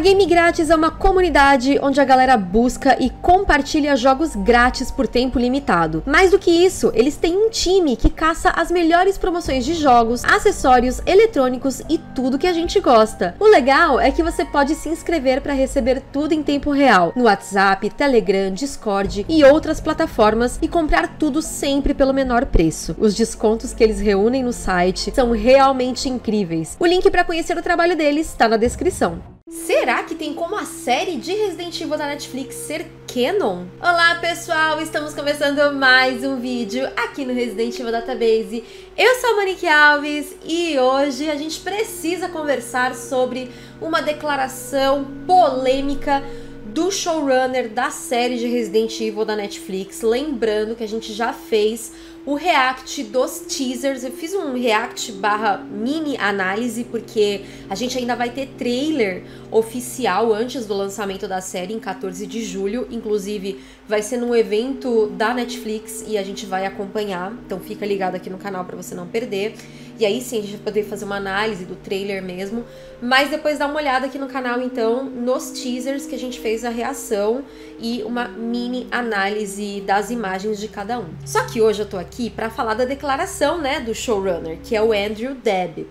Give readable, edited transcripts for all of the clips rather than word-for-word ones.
A Game Grátis é uma comunidade onde a galera busca e compartilha jogos grátis por tempo limitado. Mais do que isso, eles têm um time que caça as melhores promoções de jogos, acessórios, eletrônicos e tudo que a gente gosta. O legal é que você pode se inscrever para receber tudo em tempo real, no WhatsApp, Telegram, Discord e outras plataformas, e comprar tudo sempre pelo menor preço. Os descontos que eles reúnem no site são realmente incríveis. O link para conhecer o trabalho deles está na descrição. Será que tem como a série de Resident Evil da Netflix ser canon? Olá pessoal, estamos começando mais um vídeo aqui no Resident Evil Database. Eu sou a Monique Alves e hoje a gente precisa conversar sobre uma declaração polêmica do showrunner da série de Resident Evil da Netflix. Lembrando que a gente já fez o react dos teasers, eu fiz um react barra mini análise, porque a gente ainda vai ter trailer oficial antes do lançamento da série, em 14 de julho, inclusive vai ser num evento da Netflix e a gente vai acompanhar, então fica ligado aqui no canal pra você não perder. E aí sim, a gente vai poder fazer uma análise do trailer mesmo, mas depois dá uma olhada aqui no canal, então, nos teasers que a gente fez a reação e uma mini análise das imagens de cada um. Só que hoje eu tô aqui pra falar da declaração, né, do showrunner, que é o Andrew Dabb.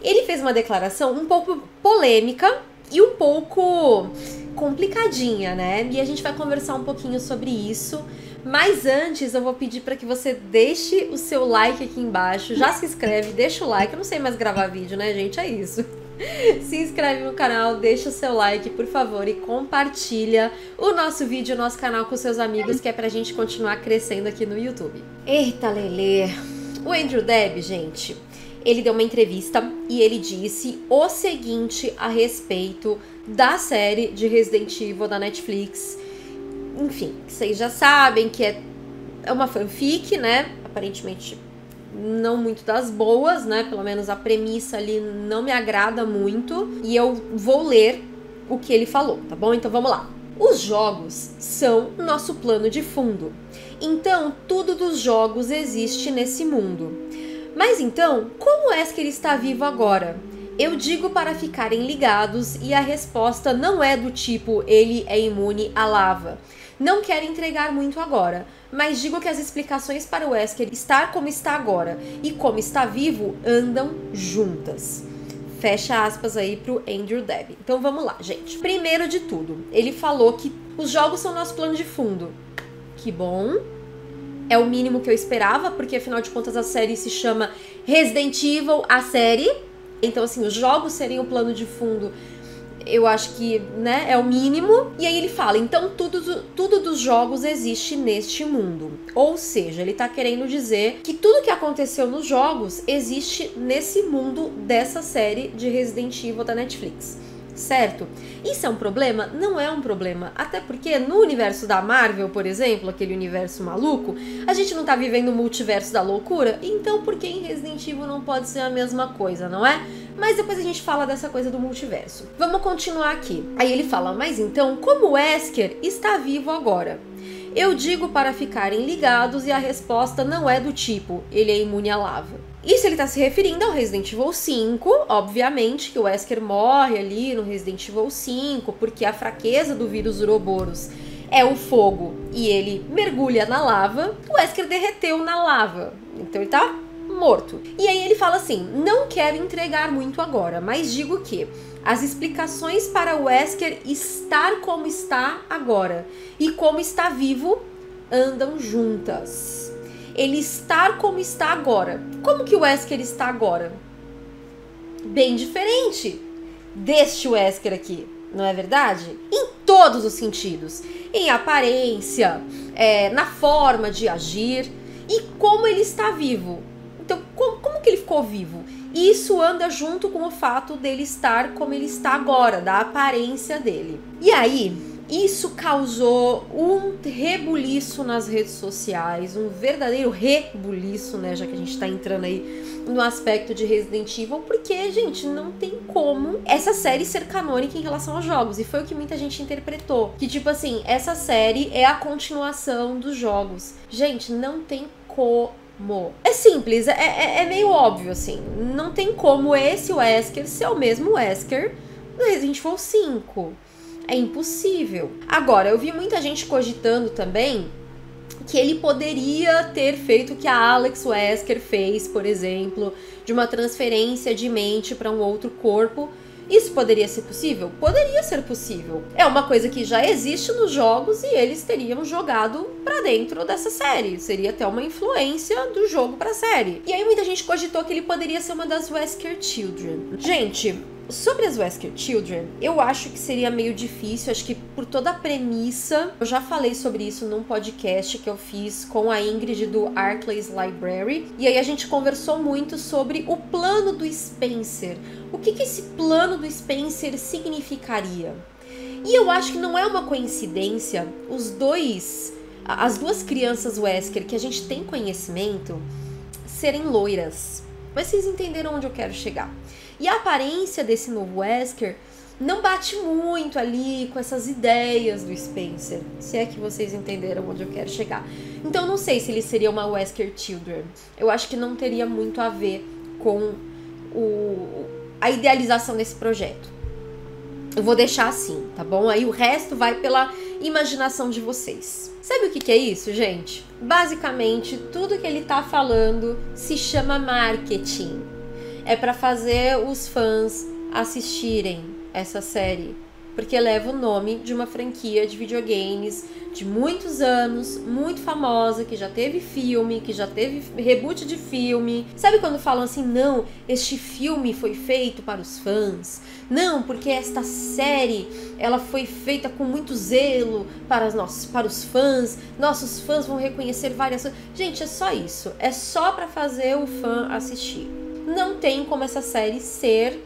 Ele fez uma declaração um pouco polêmica e um pouco complicadinha, né? E a gente vai conversar um pouquinho sobre isso. Mas antes, eu vou pedir para que você deixe o seu like aqui embaixo, já se inscreve, deixa o like, eu não sei mais gravar vídeo, né, gente? É isso. Se inscreve no canal, deixa o seu like, por favor, e compartilha o nosso vídeo, o nosso canal com seus amigos, que é pra gente continuar crescendo aqui no YouTube. Eita, lelê! O Andrew Dabb, gente, ele deu uma entrevista e ele disse o seguinte a respeito da série de Resident Evil da Netflix. Enfim, vocês já sabem que é uma fanfic, né? Aparentemente não muito das boas, né? Pelo menos a premissa ali não me agrada muito. E eu vou ler o que ele falou, tá bom? Então vamos lá. Os jogos são nosso plano de fundo. Então tudo dos jogos existe nesse mundo. Mas então, como é que ele está vivo agora? Eu digo para ficarem ligados e a resposta não é do tipo ele é imune à lava. Não quero entregar muito agora, mas digo que as explicações para o Wesker estar como está agora e como está vivo andam juntas. Fecha aspas aí pro Andrew Dabb. Então vamos lá, gente. Primeiro de tudo, ele falou que os jogos são nosso plano de fundo. Que bom. É o mínimo que eu esperava, porque afinal de contas a série se chama Resident Evil, a série. Então, assim, os jogos seriam o plano de fundo, eu acho que, né, é o mínimo. E aí ele fala, então tudo dos jogos existe neste mundo. Ou seja, ele tá querendo dizer que tudo que aconteceu nos jogos existe nesse mundo dessa série de Resident Evil da Netflix, certo? Isso é um problema? Não é um problema. Até porque no universo da Marvel, por exemplo, aquele universo maluco, a gente não tá vivendo o multiverso da loucura? Então por que em Resident Evil não pode ser a mesma coisa, não é? Mas depois a gente fala dessa coisa do multiverso. Vamos continuar aqui. Aí ele fala, mas então, como Wesker está vivo agora? Eu digo para ficarem ligados e a resposta não é do tipo, ele é imune à lava. Isso ele tá se referindo ao Resident Evil 5, obviamente, que o Wesker morre ali no Resident Evil 5, porque a fraqueza do vírus Ouroboros é o fogo e ele mergulha na lava, o Wesker derreteu na lava, então ele tá morto. E aí ele fala assim, não quero entregar muito agora, mas digo que as explicações para o Wesker estar como está agora e como está vivo andam juntas. Ele estar como está agora. Como que o Wesker está agora? Bem diferente deste Wesker aqui, não é verdade? Em todos os sentidos. Em aparência, na forma de agir e como ele está vivo. Então, como que ele ficou vivo? Isso anda junto com o fato dele estar como ele está agora, da aparência dele. E aí, isso causou um rebuliço nas redes sociais, um verdadeiro rebuliço, né, já que a gente tá entrando aí no aspecto de Resident Evil, porque, gente, não tem como essa série ser canônica em relação aos jogos, e foi o que muita gente interpretou, que tipo assim, essa série é a continuação dos jogos. Gente, não tem como. É simples, é meio óbvio, assim, não tem como esse Wesker ser o mesmo Wesker do Resident Evil 5. É impossível. Agora, eu vi muita gente cogitando também que ele poderia ter feito o que a Alex Wesker fez, por exemplo, de uma transferência de mente para um outro corpo. Isso poderia ser possível? Poderia ser possível. É uma coisa que já existe nos jogos e eles teriam jogado pra dentro dessa série. Seria até uma influência do jogo pra série. E aí muita gente cogitou que ele poderia ser uma das Wesker Children. Gente, sobre as Wesker Children, eu acho que seria meio difícil, acho que por toda a premissa. Eu já falei sobre isso num podcast que eu fiz com a Ingrid do Arklay's Library. E aí a gente conversou muito sobre o plano do Spencer. O que esse plano do Spencer significaria? E eu acho que não é uma coincidência as duas crianças Wesker que a gente tem conhecimento serem loiras. Mas vocês entenderam onde eu quero chegar. E a aparência desse novo Wesker não bate muito ali com essas ideias do Spencer. Se é que vocês entenderam onde eu quero chegar. Então não sei se ele seria uma Wesker Children. Eu acho que não teria muito a ver com a idealização desse projeto. Eu vou deixar assim, tá bom? Aí o resto vai pela imaginação de vocês. Sabe o que é isso, gente? Basicamente, tudo que ele tá falando se chama marketing. É para fazer os fãs assistirem essa série, porque leva o nome de uma franquia de videogames de muitos anos, muito famosa, que já teve filme, que já teve reboot de filme. Sabe quando falam assim, não, este filme foi feito para os fãs? Não, porque esta série, ela foi feita com muito zelo para os fãs, nossos fãs vão reconhecer várias coisas. Gente, é só isso, é só para fazer o fã assistir. Não tem como essa série ser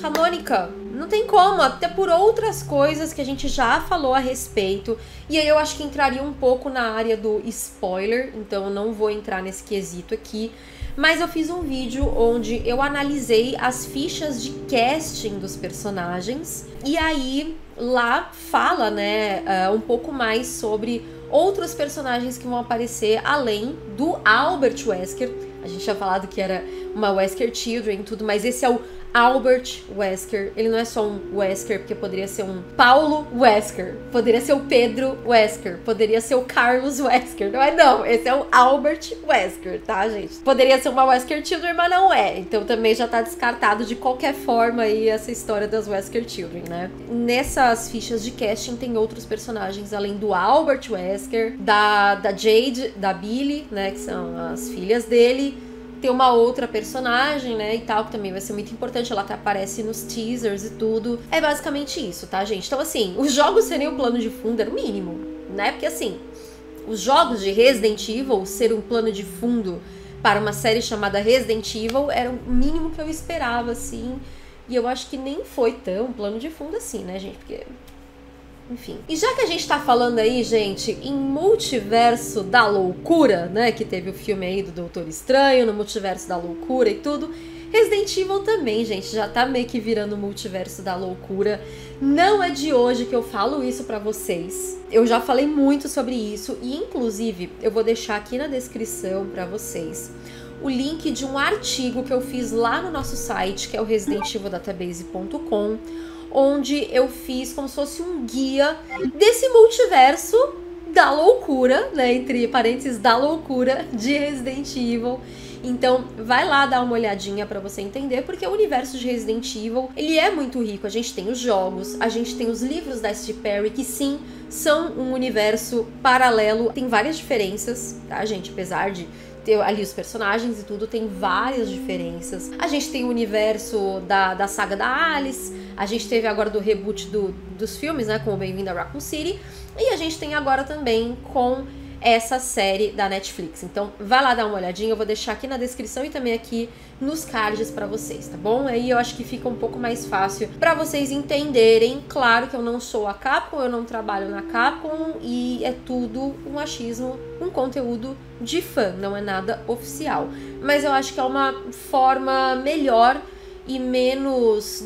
canônica, não tem como, até por outras coisas que a gente já falou a respeito. E aí eu acho que entraria um pouco na área do spoiler, então eu não vou entrar nesse quesito aqui. Mas eu fiz um vídeo onde eu analisei as fichas de casting dos personagens. E aí lá fala, né, um pouco mais sobre outros personagens que vão aparecer além do Albert Wesker. A gente tinha falado que era uma Wesker Children e tudo, mas esse é o Albert Wesker. Ele não é só um Wesker, porque poderia ser um Paulo Wesker, poderia ser o Pedro Wesker, poderia ser o Carlos Wesker, não é não, esse é o Albert Wesker, tá, gente? Poderia ser uma Wesker Children, mas não é, então também já tá descartado de qualquer forma aí essa história das Wesker Children, né? Nessas fichas de casting tem outros personagens além do Albert Wesker, da Jade, da Billie, né, que são as filhas dele. Tem uma outra personagem, né, e tal, que também vai ser muito importante, ela até aparece nos teasers e tudo. É basicamente isso, tá, gente? Então, assim, os jogos seriam um plano de fundo, era o mínimo, né? Porque, assim, os jogos de Resident Evil ser um plano de fundo para uma série chamada Resident Evil era o mínimo que eu esperava, assim. E eu acho que nem foi tão plano de fundo assim, né, gente? Porque... enfim. E já que a gente tá falando aí, gente, em multiverso da loucura, né, que teve o filme aí do Doutor Estranho, no multiverso da loucura e tudo, Resident Evil também, gente, já tá meio que virando multiverso da loucura. Não é de hoje que eu falo isso pra vocês. Eu já falei muito sobre isso e, inclusive, eu vou deixar aqui na descrição pra vocês o link de um artigo que eu fiz lá no nosso site, que é o residentevildatabase.com, onde eu fiz como se fosse um guia desse multiverso da loucura, né, entre parênteses, da loucura de Resident Evil. Então, vai lá dar uma olhadinha pra você entender, porque o universo de Resident Evil, ele é muito rico. A gente tem os jogos, a gente tem os livros da S.D. Perry, que sim, são um universo paralelo. Tem várias diferenças, tá, gente? Apesar de ter ali os personagens e tudo, tem várias diferenças. A gente tem o universo da saga da Alice, a gente teve agora do reboot dos filmes, né, com o Bem-vindo a Raccoon City, e a gente tem agora também com essa série da Netflix. Então, vai lá dar uma olhadinha, eu vou deixar aqui na descrição e também aqui nos cards pra vocês, tá bom? Aí eu acho que fica um pouco mais fácil pra vocês entenderem. Claro que eu não sou a Capcom, eu não trabalho na Capcom e é tudo um achismo, um conteúdo de fã, não é nada oficial. Mas eu acho que é uma forma melhor e menos,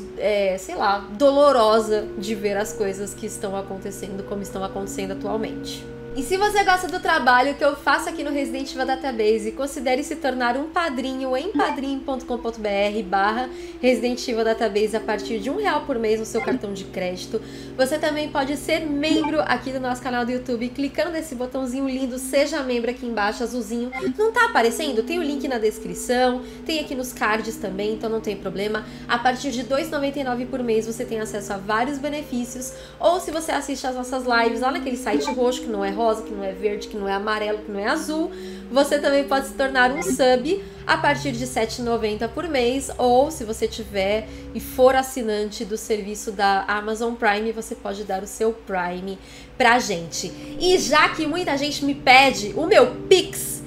sei lá, dolorosa de ver as coisas que estão acontecendo como estão acontecendo atualmente. E se você gosta do trabalho que eu faço aqui no Resident Evil Database, considere se tornar um padrinho em padrinho.com.br/Resident Evil Database a partir de R$1 por mês no seu cartão de crédito. Você também pode ser membro aqui do nosso canal do YouTube clicando nesse botãozinho lindo Seja Membro aqui embaixo, azulzinho. Não tá aparecendo? Tem o link na descrição, tem aqui nos cards também, então não tem problema. A partir de R$2,99 por mês você tem acesso a vários benefícios. Ou se você assiste às nossas lives lá naquele site roxo, que não é rosa, que não é verde, que não é amarelo, que não é azul, você também pode se tornar um sub a partir de R$7,90 por mês, ou se você tiver e for assinante do serviço da Amazon Prime, você pode dar o seu Prime pra gente. E já que muita gente me pede o meu Pix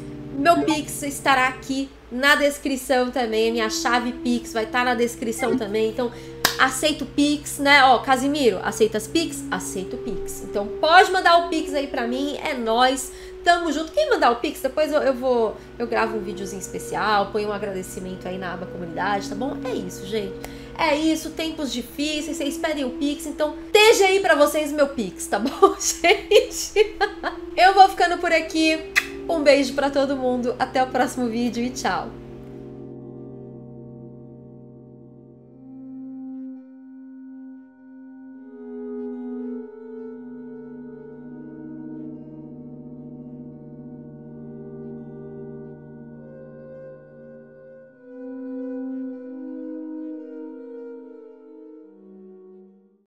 estará aqui na descrição também, a minha chave Pix vai estar na descrição também, então aceito Pix, né? Ó, Casimiro, aceitas Pix? Aceito Pix. Então pode mandar o Pix aí pra mim, é nóis. Tamo junto. Quem mandar o Pix, depois eu gravo um videozinho especial, ponho um agradecimento aí na aba comunidade, tá bom? É isso, gente. É isso, tempos difíceis, vocês pedem o Pix, então esteja aí pra vocês meu Pix, tá bom, gente? Eu vou ficando por aqui. Um beijo pra todo mundo, até o próximo vídeo e tchau.